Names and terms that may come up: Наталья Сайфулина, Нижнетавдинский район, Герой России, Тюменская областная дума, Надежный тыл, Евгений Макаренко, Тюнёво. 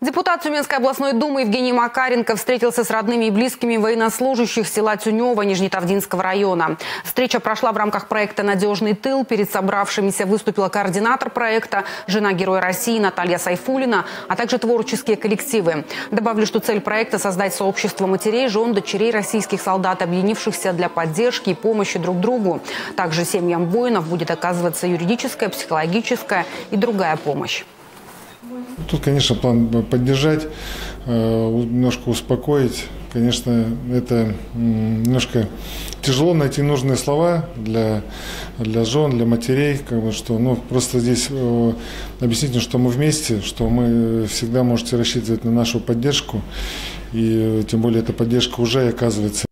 Депутат Тюменской областной думы Евгений Макаренко встретился с родными и близкими военнослужащих села Тюнёво Нижнетавдинского района. Встреча прошла в рамках проекта «Надежный тыл». Перед собравшимися выступила координатор проекта, жена Героя России Наталья Сайфулина, а также творческие коллективы. Добавлю, что цель проекта – создать сообщество матерей, жен, дочерей российских солдат, объединившихся для поддержки и помощи друг другу. Также семьям воинов будет оказываться юридическая, психологическая и другая помощь. Тут, конечно, план поддержать, немножко успокоить. Конечно, это немножко тяжело найти нужные слова для жен, для матерей. Как бы, что, просто здесь объяснить, что мы вместе, что мы всегда можете рассчитывать на нашу поддержку. И тем более эта поддержка уже оказывается.